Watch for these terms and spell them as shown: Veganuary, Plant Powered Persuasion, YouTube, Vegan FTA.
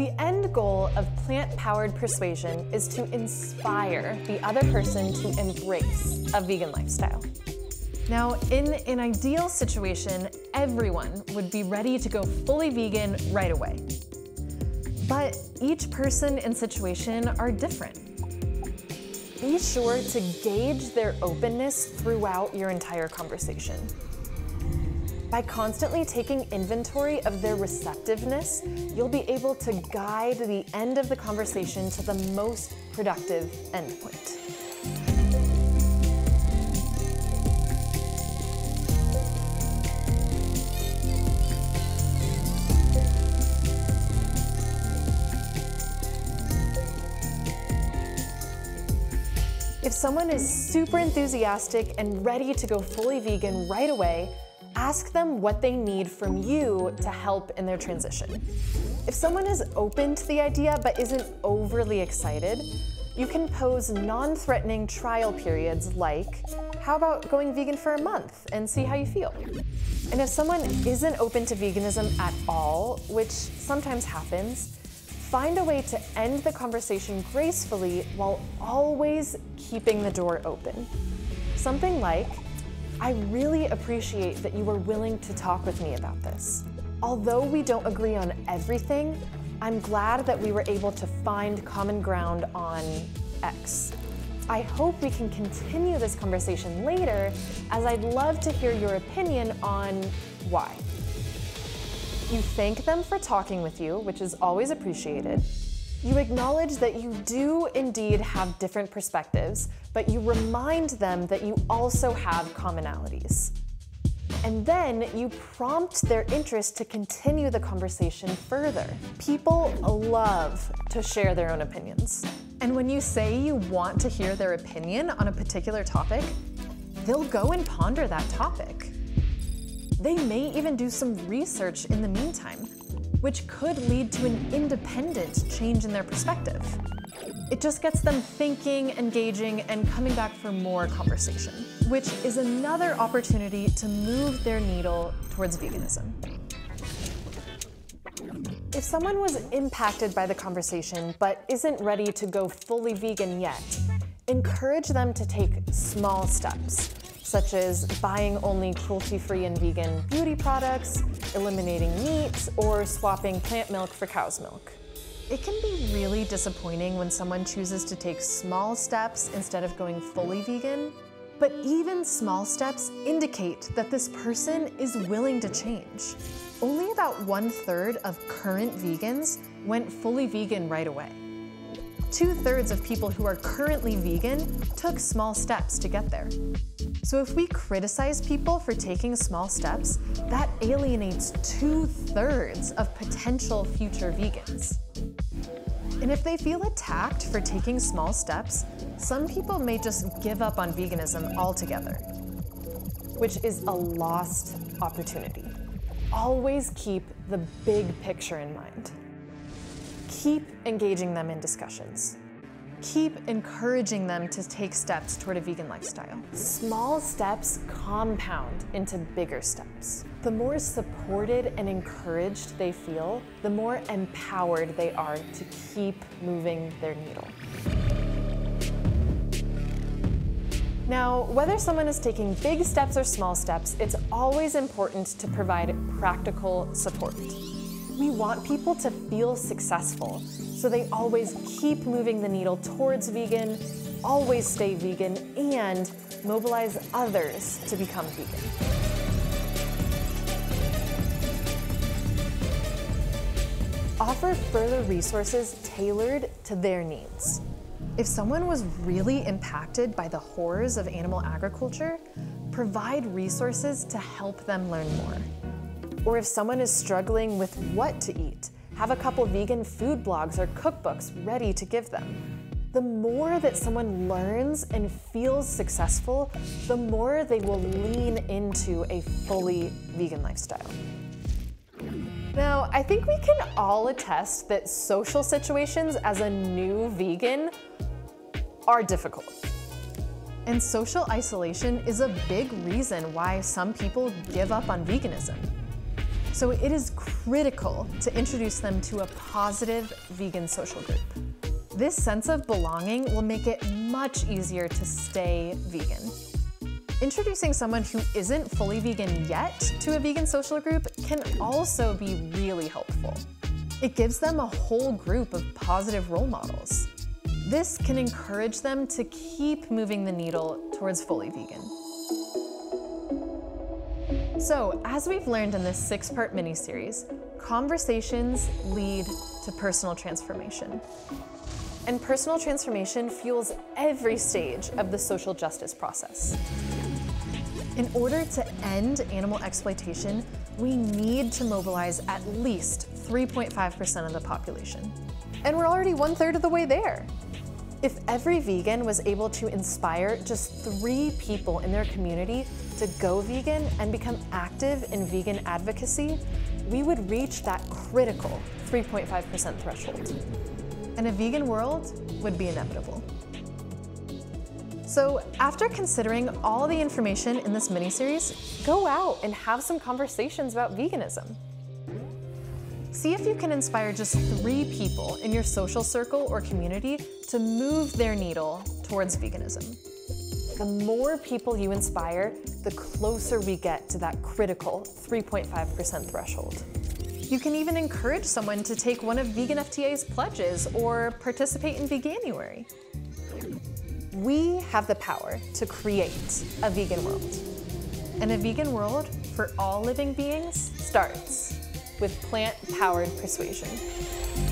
The end goal of plant-powered persuasion is to inspire the other person to embrace a vegan lifestyle. Now, in an ideal situation, everyone would be ready to go fully vegan right away. But each person and situation are different. Be sure to gauge their openness throughout your entire conversation. By constantly taking inventory of their receptiveness, you'll be able to guide the end of the conversation to the most productive endpoint. If someone is super enthusiastic and ready to go fully vegan right away, ask them what they need from you to help in their transition. If someone is open to the idea but isn't overly excited, you can pose non-threatening trial periods like, how about going vegan for a month and see how you feel? And if someone isn't open to veganism at all, which sometimes happens, find a way to end the conversation gracefully while always keeping the door open. Something like, I really appreciate that you were willing to talk with me about this. Although we don't agree on everything, I'm glad that we were able to find common ground on X. I hope we can continue this conversation later, as I'd love to hear your opinion on Y. You thank them for talking with you, which is always appreciated. You acknowledge that you do indeed have different perspectives, but you remind them that you also have commonalities. And then you prompt their interest to continue the conversation further. People love to share their own opinions. And when you say you want to hear their opinion on a particular topic, they'll go and ponder that topic. They may even do some research in the meantime, which could lead to an independent change in their perspective. It just gets them thinking, engaging, and coming back for more conversation, which is another opportunity to move their needle towards veganism. If someone was impacted by the conversation but isn't ready to go fully vegan yet, encourage them to take small steps, such as buying only cruelty-free and vegan beauty products, eliminating meat, or swapping plant milk for cow's milk. It can be really disappointing when someone chooses to take small steps instead of going fully vegan, but even small steps indicate that this person is willing to change. Only about 1/3 of current vegans went fully vegan right away. 2/3 of people who are currently vegan took small steps to get there. So if we criticize people for taking small steps, that alienates 2/3 of potential future vegans. And if they feel attacked for taking small steps, some people may just give up on veganism altogether, which is a lost opportunity. Always keep the big picture in mind. Keep engaging them in discussions. Keep encouraging them to take steps toward a vegan lifestyle. Small steps compound into bigger steps. The more supported and encouraged they feel, the more empowered they are to keep moving their needle. Now, whether someone is taking big steps or small steps, it's always important to provide practical support. We want people to feel successful, so they always keep moving the needle towards vegan, always stay vegan, and mobilize others to become vegan. Offer further resources tailored to their needs. If someone was really impacted by the horrors of animal agriculture, provide resources to help them learn more. Or if someone is struggling with what to eat, have a couple vegan food blogs or cookbooks ready to give them. The more that someone learns and feels successful, the more they will lean into a fully vegan lifestyle. Now, I think we can all attest that social situations as a new vegan are difficult. And social isolation is a big reason why some people give up on veganism. So it is crucial critical to introduce them to a positive vegan social group. This sense of belonging will make it much easier to stay vegan. Introducing someone who isn't fully vegan yet to a vegan social group can also be really helpful. It gives them a whole group of positive role models. This can encourage them to keep moving the needle towards fully vegan. So, as we've learned in this 6-part mini-series, conversations lead to personal transformation. And personal transformation fuels every stage of the social justice process. In order to end animal exploitation, we need to mobilize at least 3.5% of the population. And we're already 1/3 of the way there. If every vegan was able to inspire just 3 people in their community to go vegan and become active in vegan advocacy, we would reach that critical 3.5% threshold. And a vegan world would be inevitable. So after considering all the information in this miniseries, go out and have some conversations about veganism. See if you can inspire just 3 people in your social circle or community to move their needle towards veganism. The more people you inspire, the closer we get to that critical 3.5% threshold. You can even encourage someone to take one of Vegan FTA's pledges or participate in Veganuary. We have the power to create a vegan world. And a vegan world for all living beings starts with plant-powered persuasion.